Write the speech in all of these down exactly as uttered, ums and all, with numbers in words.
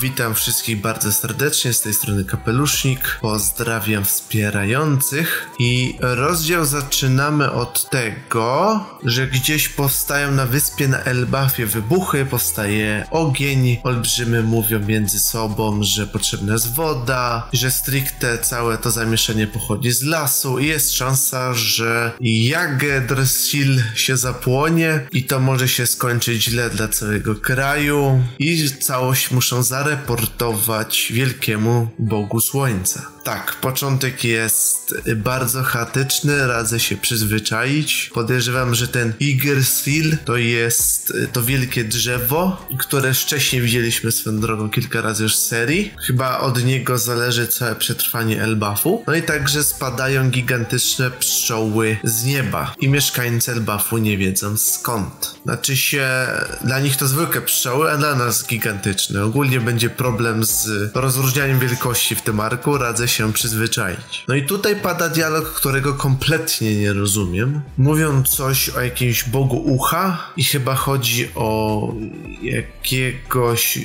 Witam wszystkich bardzo serdecznie, z tej strony Kapelusznik, pozdrawiam wspierających i rozdział zaczynamy od tego, że gdzieś powstają na wyspie na Elbafie wybuchy, powstaje ogień, olbrzymy mówią między sobą, że potrzebna jest woda, że stricte całe to zamieszanie pochodzi z lasu i jest szansa, że Yggdrasil się zapłonie i to może się skończyć źle dla całego kraju i całość muszą zareportować wielkiemu Bogu Słońca. Tak, początek jest bardzo chaotyczny, radzę się przyzwyczaić. Podejrzewam, że ten Yggdrasil to jest to wielkie drzewo, które wcześniej widzieliśmy swoją drogą kilka razy już z serii. Chyba od niego zależy całe przetrwanie Elbafu. No i także spadają gigantyczne pszczoły z nieba i mieszkańcy Elbafu nie wiedzą skąd. Znaczy się, dla nich to zwykłe pszczoły, a dla nas gigantyczne. Ogólnie będzie problem z rozróżnianiem wielkości w tym arku, radzę się przyzwyczaić. No i tutaj pada dialog, którego kompletnie nie rozumiem. Mówią coś o jakimś bogu ucha i chyba chodzi o jakiegoś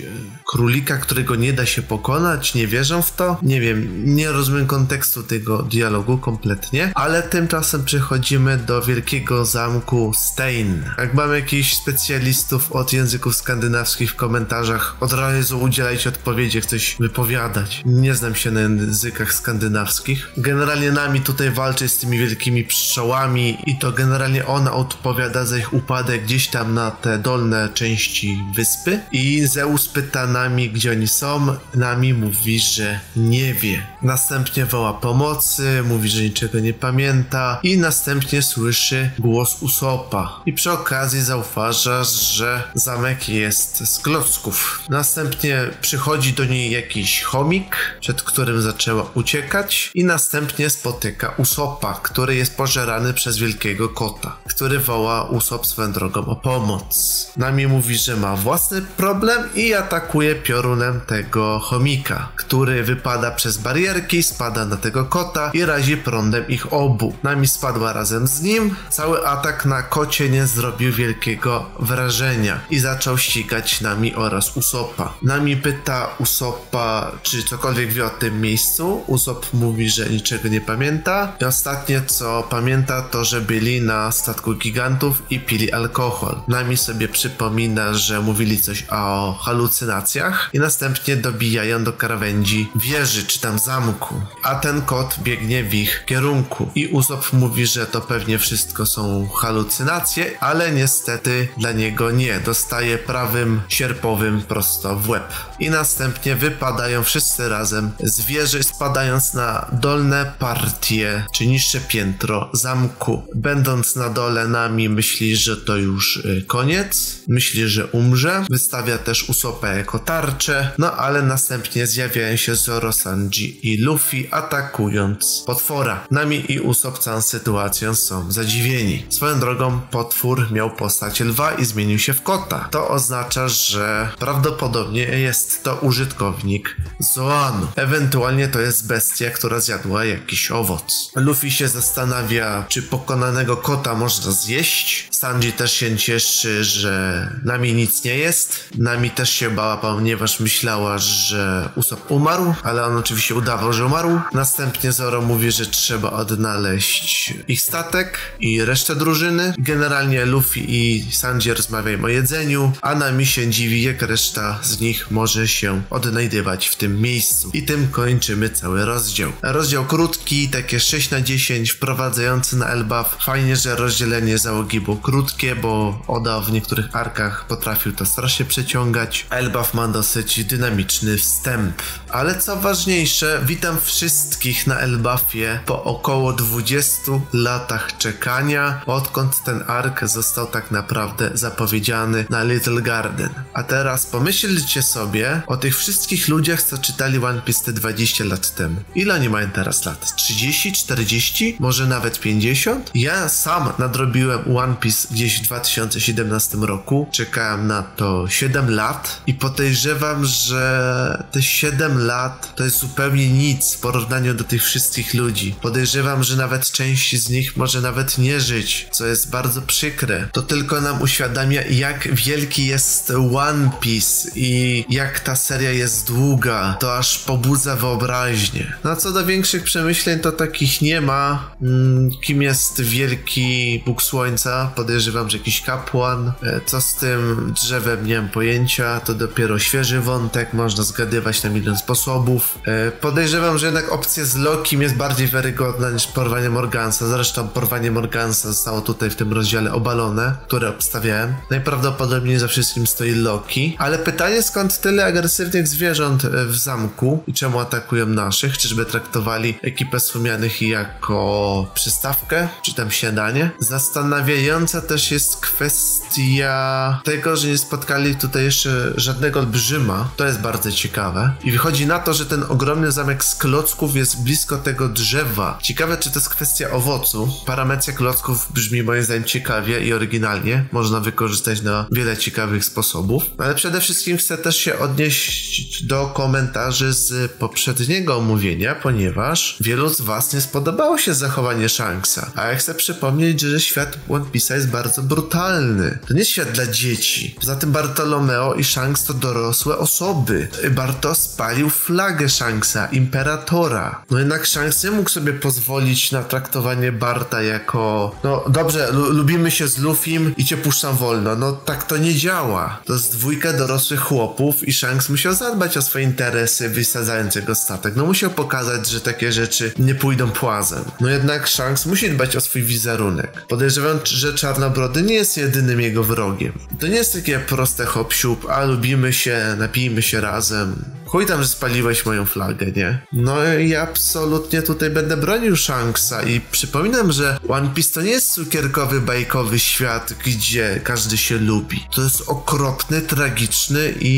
królika, którego nie da się pokonać, nie wierzą w to. Nie wiem, nie rozumiem kontekstu tego dialogu kompletnie, ale tymczasem przechodzimy do wielkiego zamku Stein. Jak mamy jakichś specjalistów od języków skandynawskich w komentarzach, od razu udzielać odpowiedzi, jak coś wypowiadać. Nie znam się na językach skandynawskich. Generalnie Nami tutaj walczy z tymi wielkimi pszczołami i to generalnie ona odpowiada za ich upadek gdzieś tam na te dolne części wyspy i Zeus pyta Nami, gdzie oni są. Nami mówi, że nie wie. Następnie woła pomocy, mówi, że niczego nie pamięta i następnie słyszy głos Usoppa i przy okazji zauważa, że zamek jest z klocków. Następnie Następnie przychodzi do niej jakiś chomik, przed którym zaczęła uciekać i następnie spotyka Usoppa, który jest pożerany przez wielkiego kota, który woła Usopp swoją drogą o pomoc. Nami mówi, że ma własny problem i atakuje piorunem tego chomika, który wypada przez barierki, spada na tego kota i razi prądem ich obu. Nami spadła razem z nim, cały atak na kocie nie zrobił wielkiego wrażenia i zaczął ścigać Nami oraz Usoppa. Nami pyta Usoppa, czy cokolwiek wie o tym miejscu. Usopp mówi, że niczego nie pamięta. I ostatnie, co pamięta, to, że byli na statku gigantów i pili alkohol. Nami sobie przypomina, że mówili coś o halucynacjach i następnie dobijają do krawędzi wieży, czy tam zamku. A ten kot biegnie w ich kierunku. I Usopp mówi, że to pewnie wszystko są halucynacje, ale niestety dla niego nie. Dostaje prawym sierpowym prosto w w łeb. I następnie wypadają wszyscy razem z wieży, spadając na dolne partie, czy niższe piętro zamku. Będąc na dole, Nami myśli, że to już koniec. Myśli, że umrze. Wystawia też Usoppa jako tarczę. No ale następnie zjawiają się Zoro, Sanji i Luffy, atakując potwora. Nami i Usopp całą sytuacją są zadziwieni. Swoją drogą potwór miał postać lwa i zmienił się w kota. To oznacza, że prawdopodobnie jest to użytkownik Zoanu. Ewentualnie to jest bestia, która zjadła jakiś owoc. Luffy się zastanawia, czy pokonanego kota można zjeść. Sanji też się cieszy, że Nami nic nie jest. Nami też się bała, ponieważ myślała, że Usopp umarł, ale on oczywiście udawał, że umarł. Następnie Zoro mówi, że trzeba odnaleźć ich statek i resztę drużyny. Generalnie Luffy i Sanji rozmawiają o jedzeniu, a Nami się dziwi, jak reszta z nich może się odnajdywać w tym miejscu. I tym kończymy cały rozdział. Rozdział krótki, takie sześć na dziesięć, wprowadzający na Elbaf. Fajnie, że rozdzielenie załogi było krótkie, bo Oda w niektórych arkach potrafił to strasznie przeciągać. Elbaf ma dosyć dynamiczny wstęp. Ale co ważniejsze, witam wszystkich na Elbafie po około dwudziestu latach czekania, odkąd ten ark został tak naprawdę zapowiedziany na Little Garden. A teraz pomyślcie sobie o tych wszystkich ludziach, co czytali One Piece te dwadzieścia lat temu. Ile oni mają teraz lat? trzydzieści, czterdzieści? Może nawet pięćdziesiąt? Ja sam nadrobiłem One Piece gdzieś w dwa tysiące siedemnastym roku. Czekałem na to siedem lat i podejrzewam, że te siedem lat to jest zupełnie nic w porównaniu do tych wszystkich ludzi. Podejrzewam, że nawet część z nich może nawet nie żyć, co jest bardzo przykre. To tylko nam uświadamia, jak wielki jest One Piece i i jak ta seria jest długa, to aż pobudza wyobraźnię. No co do większych przemyśleń, to takich nie ma. Mm, kim jest wielki Bóg Słońca? Podejrzewam, że jakiś kapłan. Co z tym drzewem? Nie mam pojęcia. To dopiero świeży wątek, można zgadywać na milion sposobów. Podejrzewam, że jednak opcja z Lokim jest bardziej wiarygodna niż porwanie Morgansa. Zresztą porwanie Morgansa zostało tutaj w tym rozdziale obalone, które obstawiałem. Najprawdopodobniej za wszystkim stoi Loki. Ale pytanie, skąd tyle agresywnych zwierząt w zamku i czemu atakują naszych? Czyżby traktowali ekipę słomianych jako przystawkę? Czy tam śniadanie? Zastanawiająca też jest kwestia tego, że nie spotkali tutaj jeszcze żadnego olbrzyma. To jest bardzo ciekawe. I wychodzi na to, że ten ogromny zamek z klocków jest blisko tego drzewa. Ciekawe, czy to jest kwestia owocu. Parametria klocków brzmi moim zdaniem ciekawie i oryginalnie. Można wykorzystać na wiele ciekawych sposobów. Ale przede wszystkim chcę też się odnieść do komentarzy z poprzedniego omówienia, ponieważ wielu z was nie spodobało się zachowanie Shanksa. A ja chcę przypomnieć, że świat One Piece'a jest bardzo brutalny. To nie jest świat dla dzieci. Poza tym Bartolomeo i Shanks to dorosłe osoby. Barto spalił flagę Shanksa, imperatora. No jednak Shanks nie mógł sobie pozwolić na traktowanie Barta jako no dobrze, lubimy się z Luffym i cię puszczam wolno. No tak to nie działa. To jest dwójka dorosłych chłopów i Shanks musiał zadbać o swoje interesy, wysadzając jego statek. No musiał pokazać, że takie rzeczy nie pójdą płazem. No jednak Shanks musi dbać o swój wizerunek. Podejrzewam, że Czarnobrody nie jest jedynym jego wrogiem. To nie jest takie proste hop-siup, a lubimy się, napijmy się razem. Chuj tam, że spaliłeś moją flagę, nie? No i absolutnie tutaj będę bronił Shanksa i przypominam, że One Piece to nie jest cukierkowy, bajkowy świat, gdzie każdy się lubi. To jest okropny, tragiczny i,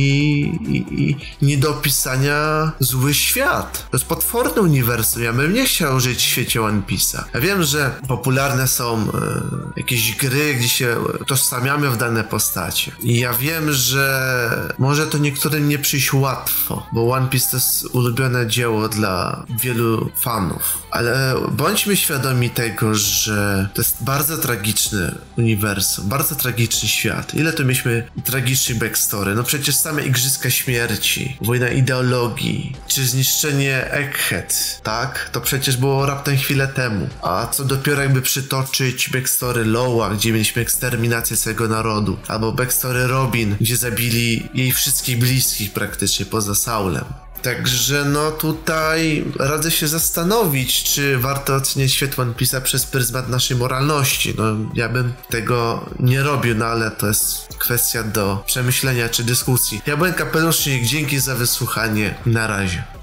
i, i nie do opisania zły świat. To jest potworny uniwersum, ja bym nie chciał żyć w świecie One Piece'a. Ja wiem, że popularne są e, jakieś gry, gdzie się tożsamiamy w dane postacie. I ja wiem, że może to niektórym nie przyjść łatwo, bo One Piece to jest ulubione dzieło dla wielu fanów. Ale bądźmy świadomi tego, że to jest bardzo tragiczny uniwersum, bardzo tragiczny świat. Ile tu mieliśmy tragicznych backstory? No przecież same Igrzyska Śmierci, wojna ideologii, czy zniszczenie Egghead, tak? To przecież było raptem chwilę temu. A co dopiero jakby przytoczyć backstory Loa, gdzie mieliśmy eksterminację całego narodu, albo backstory Robin, gdzie zabili jej wszystkich bliskich praktycznie poza Saulem. Także no tutaj radzę się zastanowić, czy warto oceniać świat One Piece'a przez pryzmat naszej moralności. No ja bym tego nie robił, no ale to jest kwestia do przemyślenia czy dyskusji. Ja byłem Kapelusznik, dzięki za wysłuchanie, na razie.